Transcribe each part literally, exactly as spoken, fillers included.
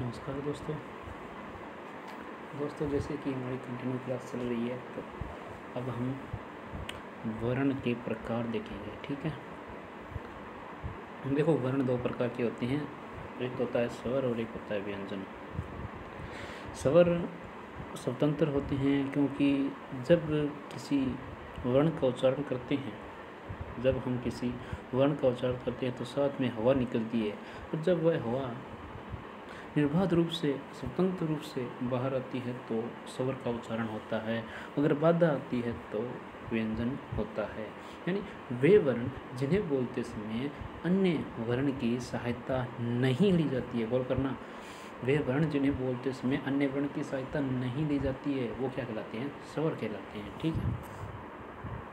नमस्कार दोस्तों दोस्तों जैसे कि हमारी कंटिन्यू क्लास चल रही है तो अब हम वर्ण के प्रकार देखेंगे। ठीक है, देखो वर्ण दो प्रकार के होते हैं, एक होता है स्वर और एक होता है व्यंजन। स्वर स्वतंत्र होते हैं क्योंकि जब किसी वर्ण का उच्चारण करते हैं जब हम किसी वर्ण का उच्चारण करते हैं तो साथ में हवा निकलती है और जब वह हवा निर्बाध रूप से स्वतंत्र रूप से बाहर आती है तो स्वर का उच्चारण होता है, अगर बाधा आती है तो व्यंजन होता है। यानी वे वर्ण जिन्हें बोलते समय अन्य वर्ण की सहायता नहीं ली जाती है, गौर करना, वे वर्ण जिन्हें बोलते समय अन्य वर्ण की सहायता नहीं ली जाती है वो क्या कहलाते हैं? स्वर कहलाते हैं। ठीक है,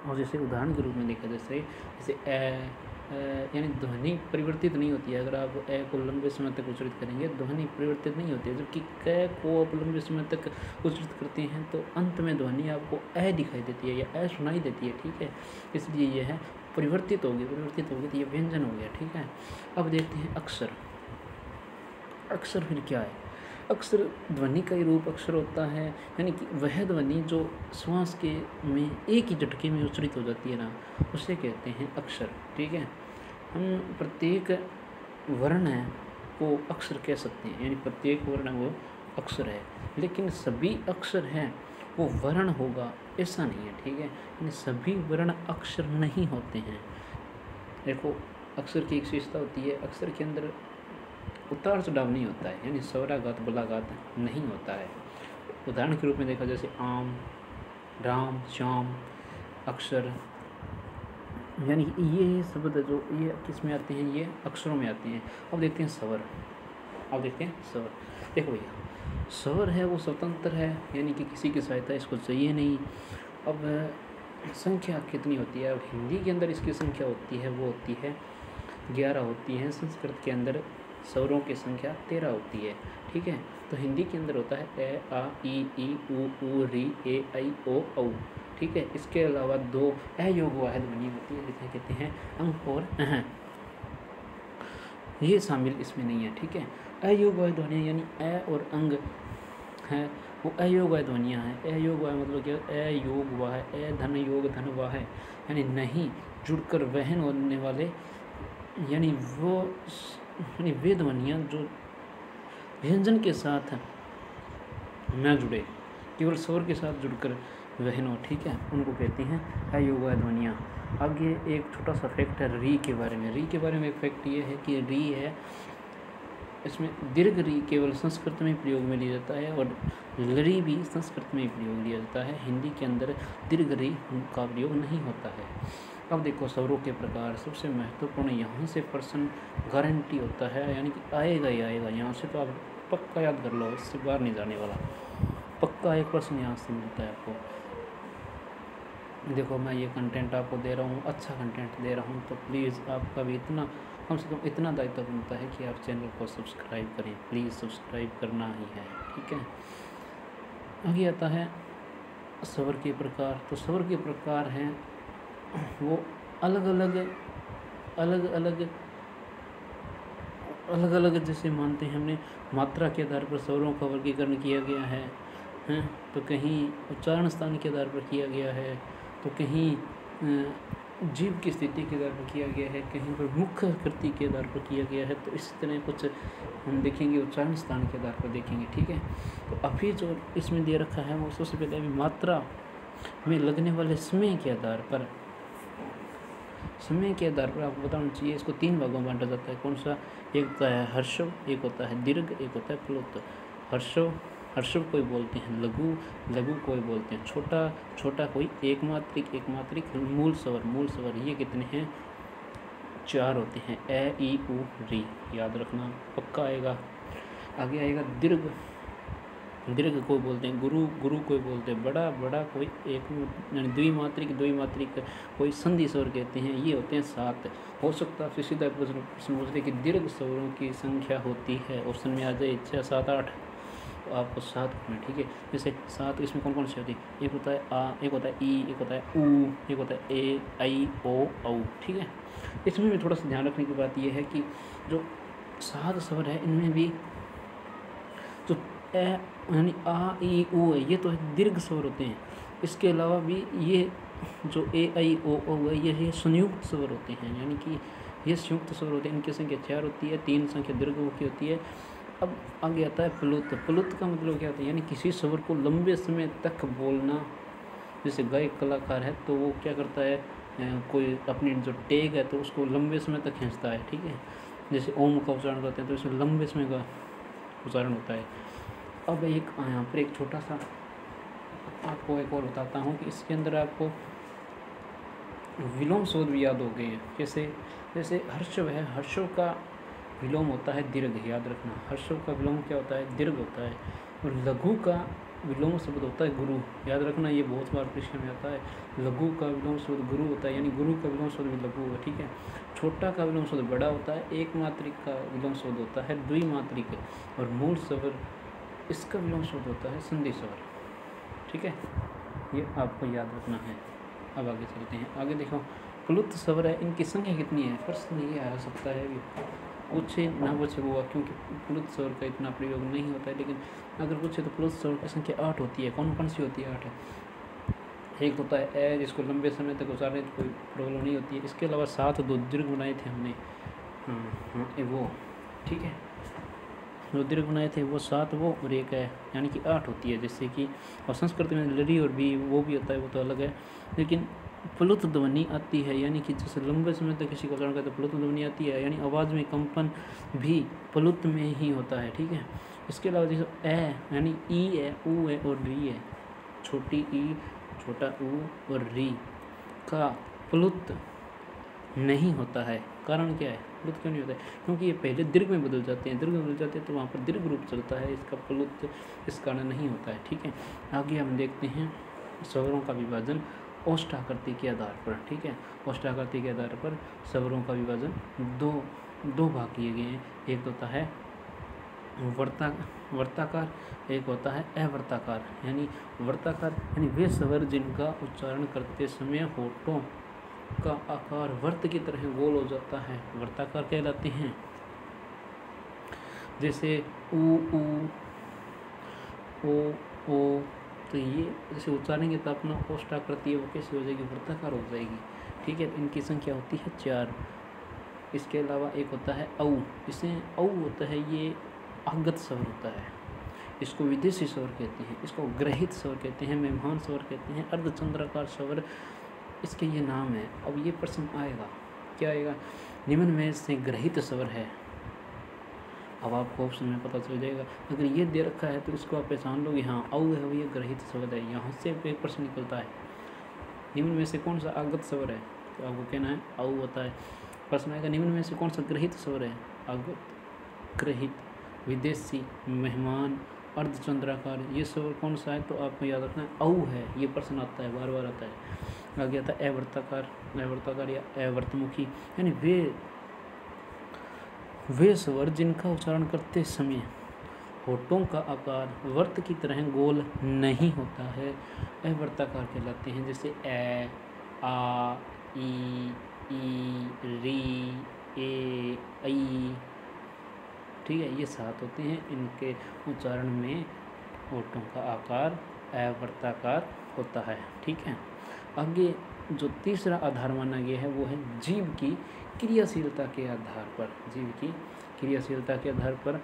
और जैसे उदाहरण के रूप में देखा जैसे जैसे ए यानी ध्वनि परिवर्तित नहीं होती है। अगर आप ए को लंबे समय तक उच्चारित करेंगे ध्वनि परिवर्तित नहीं होती है, जबकि क को आप लंबे समय तक उच्चारित करते हैं तो अंत में ध्वनि आपको ए दिखाई देती है या ए सुनाई देती है। ठीक है, इसलिए यह है परिवर्तित होगी परिवर्तित होगी तो ये व्यंजन हो गया। ठीक है, अब देखते हैं अक्षर। अक्षर फिर क्या है? अक्षर ध्वनि का ही रूप अक्षर होता है, यानी कि वह ध्वनि जो श्वास के में एक ही झटके में उच्चारित हो जाती है ना, उसे कहते हैं अक्षर। ठीक है, हम प्रत्येक वर्ण है को अक्षर कह सकते हैं, यानी प्रत्येक वर्ण वो अक्षर है, लेकिन सभी अक्षर हैं वो वर्ण होगा ऐसा नहीं है। ठीक है, यानी सभी वर्ण अक्षर नहीं होते हैं। देखो अक्षर की एक विशेषता होती है, अक्षर के अंदर उतार चढ़ाव नहीं होता है, यानी स्वराघात बलाघात नहीं होता है। उदाहरण के रूप में देखा जैसे आम, राम, श्याम, अक्षर, यानी ये शब्द जो ये किस में आते हैं? ये अक्षरों में आते हैं। अब देखते हैं स्वर। अब देखते हैं स्वर। देखो भैया स्वर है वो स्वतंत्र है, यानी कि किसी की सहायता इसको चाहिए नहीं। अब संख्या कितनी होती है? अब हिंदी के अंदर इसकी संख्या होती है वो होती है ग्यारह होती है, संस्कृत के अंदर स्वरों की संख्या तेरह होती है। ठीक है, तो हिंदी के अंदर होता है ए आ ई ई उ ऊ री ए आई ओ औ। ठीक है, इसके अलावा दो ए योग वाहद बनी होती है जिसे कहते हैं अंक और अह, ये शामिल इसमें नहीं है। ठीक है, अयोग वाह ध्वनियाँ यानी ए और अंग है वो अयोग वाह ध्वनियाँ हैं। अयोग वाह मतलब क्या? ए योग वाह ए धन योग धन वाह यानी नहीं जुड़कर वहन होने वाले, यानी वो यानी वे ध्वनियाँ जो व्यंजन के साथ न जुड़े केवल स्वर के साथ जुड़कर वहन हो। ठीक है, उनको कहते हैं अयोग ध्वनियाँ। अब ये एक छोटा सा फैक्ट है री के बारे में। री के बारे में एक फैक्ट ये है कि री है इसमें दीर्घ री केवल संस्कृत में प्रयोग में लिया जाता है और लरी भी संस्कृत में प्रयोग लिया जाता है, हिंदी के अंदर दीर्घ री का प्रयोग नहीं होता है। अब देखो स्वरों के प्रकार, सबसे महत्वपूर्ण यहाँ से पर्सन गारंटी होता है, यानी कि आएगा ही आएगा, यहाँ से तो आप पक्का याद कर लो, इससे बाहर नहीं जाने वाला, पक्का एक पर्सन यहाँ से मिलता है आपको। देखो मैं ये कंटेंट आपको दे रहा हूँ, अच्छा कंटेंट दे रहा हूँ, तो प्लीज़ आपका भी इतना कम से कम इतना दायित्व बनता है कि आप चैनल को सब्सक्राइब करें, प्लीज़ सब्सक्राइब करना ही है। ठीक है, आगे आता है स्वर के प्रकार। तो स्वर के प्रकार हैं वो अलग अलग अलग अलग अलग अलग जैसे मानते हैं हमने मात्रा के आधार पर स्वरों का वर्गीकरण किया गया है, हैं तो कहीं उच्चारण स्थान के आधार पर किया गया है, तो कहीं जीव की स्थिति के आधार पर किया गया है, कहीं पर मुख्य कृति के आधार पर किया गया है। तो इस तरह कुछ हम देखेंगे उच्चारण स्थान के आधार पर देखेंगे। ठीक है, तो अभी जो इसमें दे रखा है वो सबसे पहले अभी मात्रा में लगने वाले समय के आधार पर समय के आधार पर आपको बताना चाहिए। इसको तीन भागों में बांटा जाता है, कौन सा? एक होता है हर्षव, एक होता है दीर्घ, एक होता है प्लुत। हर्षव हर्षव कोई बोलते हैं लघु, लघु कोई बोलते हैं छोटा, छोटा कोई एकमात्रिक, एकमात्रिक मूल स्वर, मूल स्वर। ये कितने हैं? चार होते हैं, ए ई उ री, याद रखना पक्का आएगा। आगे आएगा दीर्घ। दीर्घ को बोलते हैं गुरु, गुरु को बोलते हैं बड़ा, बड़ा कोई एक यानी द्विमात्रिक, द्विमात्रिक कोई संधि स्वर कहते हैं। ये होते हैं सात। हो सकता है आपसे सीधा प्रश्न पूछ रहे कि दीर्घ स्वरों की संख्या होती है, ऑप्शन में आ जाए छः सात आठ, तो आपको सात करना। ठीक है, जैसे सात इसमें कौन कौन से होती है? एक होता है आ, एक होता है ई, एक होता है ऊ, एक होता है ए आई ओ औ। ठीक है, इसमें भी थोड़ा सा ध्यान रखने की बात यह है कि जो सात स्वर है इनमें भी ए यानी आ ई ओ है, ये तो दीर्घ स्वर होते हैं। इसके अलावा भी ये जो ए आई ओ ओ है ये ये संयुक्त स्वर होते हैं, यानी कि ये संयुक्त स्वर होते हैं। इनकी संख्या चार होती है, तीन संख्या दीर्घ की होती है। अब आगे आता है प्लुत। प्लुत का मतलब क्या होता है, यानी किसी स्वर को लंबे समय तक बोलना। जैसे गायक कलाकार है तो वो क्या करता है, कोई अपनी जो टेक है तो उसको लंबे समय तक खींचता है, ठीक है। जैसे ओम का उच्चारण करते हैं तो इसमें लंबे समय का उच्चारण होता है। अब एक यहाँ पर एक छोटा सा आपको एक और बताता हूँ कि इसके अंदर आपको विलोम शोध भी याद हो गए हैं। जैसे जैसे हर्षव है, हर्षव का विलोम होता है दीर्घ, याद रखना। हर्षव का विलोम क्या होता है, दीर्घ होता है। और लघु का विलोम शब्द होता है गुरु, याद रखना। ये बहुत बार प्रश्न में आता है, लघु का विलोम शब्द गुरु होता है, यानी गुरु का विलोम शब्द भी लघु है, ठीक है। छोटा का विलोम शब्द बड़ा होता है। एक मात्रिक का विलोम शब्द होता है द्विमात्रिक। और मूल स्वर इसका विलोम शब्द होता है संधि स्वर, ठीक है। ये आपको याद रखना है। अब आगे चलते हैं। आगे देखो प्लुत स्वर है, इनकी संख्या कितनी है। प्रश्न ये आ सकता है पूछे ना पूछे हुआ, क्योंकि प्लुत स्वर का इतना प्रयोग नहीं होता है। लेकिन अगर पूछे तो प्लुत स्वर की संख्या आठ होती है। कौन कौन सी होती है, आठ है। एक होता है ए, जिसको लंबे समय तक उचारने तो कोई प्रॉब्लम नहीं होती है। इसके अलावा सात दो दीर्घ बनाए थे हमने, हाँ हाँ ए वो, ठीक है, दो दीर्घ बनाए थे वो सात वो और एक है, यानी कि आठ होती है। जैसे कि और संस्कृत में लड़ी और बी वो भी होता है, वो तो अलग है। लेकिन प्लुत ध्वनि आती है, यानी कि जैसे लंबे समय तक किसी को उच्चारण करते तो प्लुत ध्वनि आती है, यानी आवाज़ में कंपन भी प्लुत में ही होता है, ठीक है। इसके अलावा जैसे ए यानी ई ए, ऊ ए और री है, छोटी ई छोटा ऊ और री का प्लुत नहीं होता है। कारण क्या है, प्लुत क्यों नहीं होता है, क्योंकि ये पहले दीर्घ में बदल जाते हैं। दीर्घ में बदल जाते हैं तो वहाँ पर दीर्घ रूप चलता है, इसका प्लुत इस कारण नहीं होता है, ठीक है। आगे हम देखते हैं स्वरों का विभाजन ओष्ठाकृति के आधार पर, ठीक है। ओष्ठाकृति के आधार पर स्वरों का विभाजन दो दो भाग किए गए हैं। एक होता है वर्ता वर्ताकार, एक होता है अवर्ताकार। यानी वर्ताकार यानी वे स्वर जिनका उच्चारण करते समय होठों का आकार वर्त की तरह गोल हो जाता है, वर्ताकार कहलाते हैं। जैसे ऊ ऊ ओ ओ, तो ये जैसे उच्चारेंगे तो अपना ओष्ठाकृति है वो कैसे हो जाएगी, वृत्ताकार हो जाएगी, ठीक है। इनकी संख्या होती है चार। इसके अलावा एक होता है औ, इसे औ होता है, ये आगत स्वर होता है, इसको विदेशी स्वर कहते हैं, इसको ग्रहित स्वर कहते हैं, मेहमान स्वर कहते हैं, अर्धचंद्राकार स्वर, इसके ये नाम है। अब ये प्रश्न आएगा, क्या आएगा, निम्न में से ग्रहित स्वर है। अब आपको ऑप्शन में पता चल जाएगा। अगर ये दे रखा है तो इसको आप पहचान लोगे, हाँ औ है ये ग्रहित शब्द है। यहाँ से एक प्रश्न निकलता है, निम्न में से कौन सा आगत स्वर है, तो आपको कहना है औ होता है। प्रश्न आएगा निम्न में से कौन सा ग्रहित स्वर है, आगत, ग्रहित, विदेशी, मेहमान, अर्धचंद्राकार, ये स्वर कौन सा है, तो आपको याद रखना है औ है। ये प्रश्न आता है, बार बार आता है। आगे आता है अवर्ताकार, अवर्ताकार या अवर्तमुखी, यानी वे वे स्वर जिनका उच्चारण करते समय होठों का आकार वर्त की तरह गोल नहीं होता है, अवर्ताकार कहलाते हैं। जैसे ए, आ, ई, ई, री, ए, ई, ठीक है, ये सात होते हैं। इनके उच्चारण में होठों का आकार अवर्ताकार होता है, ठीक है। आगे जो तीसरा आधार माना गया है वो है जीव की क्रियाशीलता के आधार पर। जीव की क्रियाशीलता के आधार पर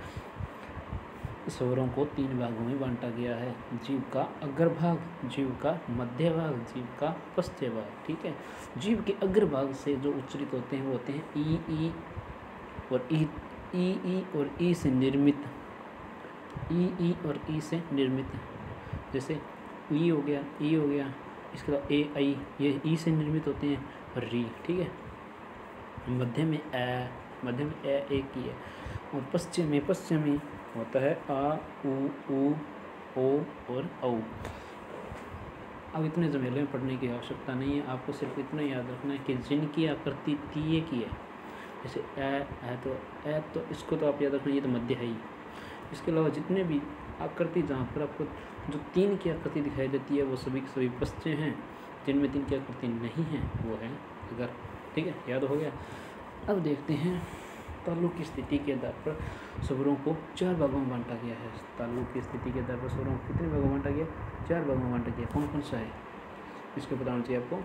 स्वरों को तीन भागों में बांटा गया है, जीव का अग्रभाग, जीव का मध्य भाग, जीव का पश्च भाग, ठीक है। जीव के अग्रभाग से जो उच्चारित होते हैं वो होते हैं ई ई और ई ई ई और ई से निर्मित, ई ई और ई से निर्मित, जैसे ई हो गया, ई हो गया, इसके बाद ए आई, ये ई से निर्मित होते हैं, और री, ठीक है। मध्य में ए, मध्य में ए एक ही है। और पश्चिम में, पश्चिम में होता है आ ऊ ऊ ओ और औ। अब इतने झमेले में पढ़ने की आवश्यकता नहीं है, आपको सिर्फ इतना याद रखना है कि जिनकी आकृति तीये की है, जैसे ए है तो ए, तो इसको तो आप याद रखना, ये तो मध्य है ही। इसके अलावा जितने भी आकृति जहाँ पर आपको जो तीन की आकृति दिखाई देती है वो सभी के सभी पश्चे हैं। जिनमें तीन की आकृति नहीं है वो है अगर, ठीक है, याद हो गया। अब देखते हैं ताल्लुक की स्थिति के आधार पर स्वरों को चार भागों में बांटा गया है। ताल्लुक की स्थिति के आधार पर स्वरों को कितने भागों में बांटा गया? चार भागों में बांटा गया। कौन कौन सा है इसको बताना चाहिए आपको।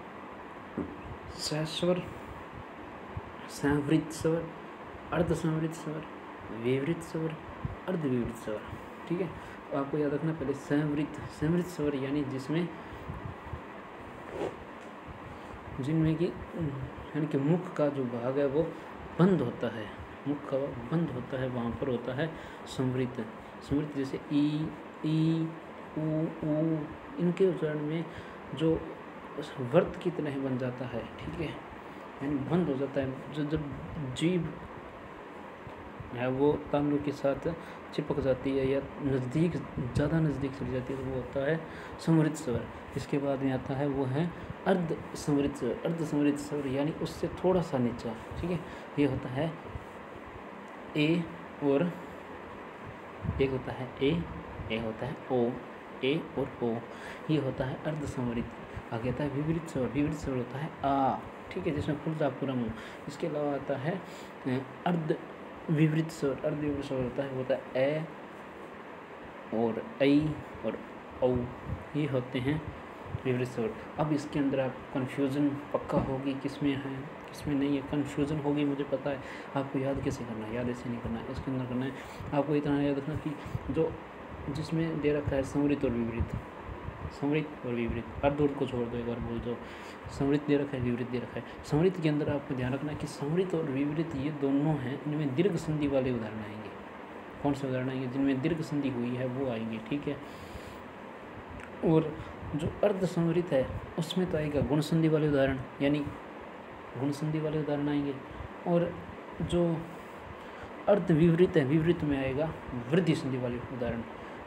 सहस्वर, संवृत स्वर, अर्धसंवृत स्वर, विवृत स्वर, अर्धविवृत स्वर। ठीक है, आपको याद रखना पहले संवृत संवृत स्वर यानी जिसमें जिनमें कि यानी कि मुख का जो भाग है वो बंद होता है, मुख का बंद होता है वहाँ पर होता है संवृत। संवृत जैसे ई, ई, ऊ, ऊ, इनके उच्चारण में जो वर्त की तरह बन जाता है। ठीक है, यानी बंद हो जाता है। जो जब जीभ है वो तालु के साथ चिपक जाती है या नज़दीक ज़्यादा नज़दीक चली जाती है तो वो होता है संवृत स्वर। इसके बाद में आता है वो है अर्ध संवृत स्वर। अर्ध संवृत स्वर यानी उससे थोड़ा सा नीचा। ठीक है, ये होता है ए और एक होता है ए, ए होता है ओ, ए और ओ, ये होता है अर्ध संवृत। आगे आता है विवृत स्वर। विवृत स्वर होता है आ। ठीक है, जिसमें खुलता पूरा मुँह। इसके अलावा आता है अर्ध विवृत स्वर। अर्ध विवृत स्वर होता है होता है ए और ऐ और औ, ये होते हैं विवृत स्वर। अब इसके अंदर आप कन्फ्यूज़न पक्का होगी किसमें है किसमें नहीं है। कन्फ्यूज़न होगी मुझे पता है, आपको याद कैसे करना है, याद ऐसे नहीं करना है, इसके अंदर करना है। आपको इतना याद रखना कि जो जिसमें दे रखा है संवृत और विवृत, संवृत और विवृत, अर्ध और को छोड़ दो, एक बार बोल दो संवृत दे रखा है, विवृत दे रखा है। संवृत के अंदर आपको ध्यान रखना कि संवृत और विवृत ये दोनों हैं, इनमें दीर्घ संधि वाले उदाहरण आएंगे। कौन से उदाहरण आएंगे? जिनमें दीर्घ संधि हुई है वो आएंगे। ठीक है, और जो अर्ध संवृत है उसमें तो आएगा गुण संधि वाले उदाहरण, यानी गुण संधि वाले उदाहरण आएंगे। और जो अर्ध विवृत है विवृत में आएगा वृद्धि संधि वाले उदाहरण।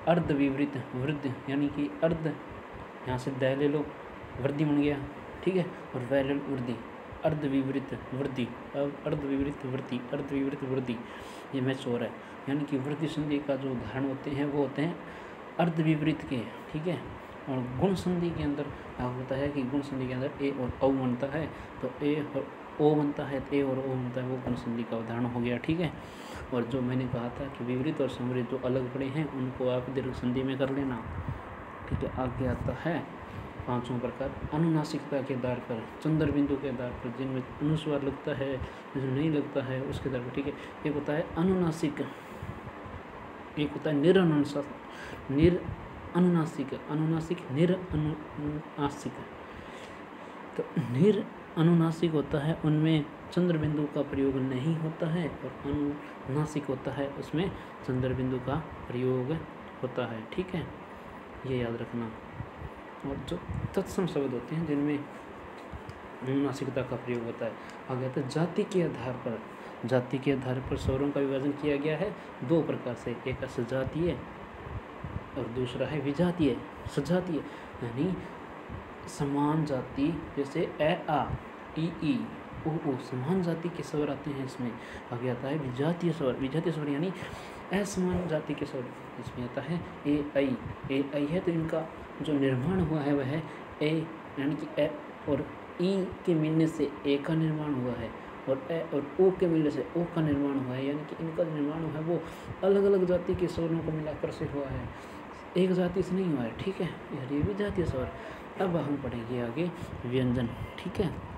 अर्ध विवृत वृद्ध यानी कि अर्ध, यहाँ से द ले लो, वृद्धि बन गया। ठीक है, और वैलल वृद्धि, अर्ध विवृत वृद्धि, अब अर्ध विवृत वृद्धि, अर्ध विवृत वृद्धि, ये मैच हो रहा है। यानी कि वृद्धि संधि का जो उदाहरण होते हैं वो होते हैं अर्ध विवृत के। ठीक है, और गुण संधि के अंदर होता है कि गुण संधि के अंदर ए और औ बनता है तो ए और ओ बनता है, ए और ओ बनता है, वो गुण संधि का उदाहरण हो गया। ठीक है, और जो मैंने कहा था कि विवृत और संवृत जो अलग पड़े हैं उनको आप दीर्घ संधि में कर लेना। ठीक है, आगे आता है पांचों प्रकार अनुनासिकता के आधार पर, चंद्र बिंदु के आधार पर, जिनमें अनुस्वर लगता है जिसमें नहीं लगता है उसके आधार पर। ठीक है, एक होता है अनुनासिक, एक होता है निरअनुनासिक, निरअनुनासिक, अनुनासिक निरअनुनासिक। तो निर अनुनासिक होता है उनमें चंद्र बिंदु का प्रयोग नहीं होता है, और अनुनासिक होता है उसमें चंद्र बिंदु का प्रयोग होता है। ठीक है, ये याद रखना। और जो तत्सम शब्द होते हैं जिनमें अनुनासिकता का प्रयोग होता है। आगे आता है जाति के आधार पर। जाति के आधार पर स्वरों का विभाजन किया गया है दो प्रकार से, एक सजातीय और दूसरा है विजातीय। सजातीय यानी समान जाति, जैसे ए, आ, ई, ई, ओ, ओ, समान जाति के स्वर आते हैं इसमें। आगे आता है विजातीय स्वर। विजातीय स्वर यानी असमान जाति के स्वर, इसमें आता है ए, आई। ए, आई है तो इनका जो निर्माण हुआ है वह है ए, यानी कि ए और ई के मिलने से ए का निर्माण हुआ है, और ए और ओ के मिलने से ओ का निर्माण हुआ है। यानी कि इनका निर्माण हुआ है वो अलग अलग जाति के स्वरों को मिलाकर से हुआ है, एक जाति से नहीं हुआ है। ठीक है, ये विजातीय स्वर। अब हम पढ़ेंगे आगे व्यंजन। ठीक है।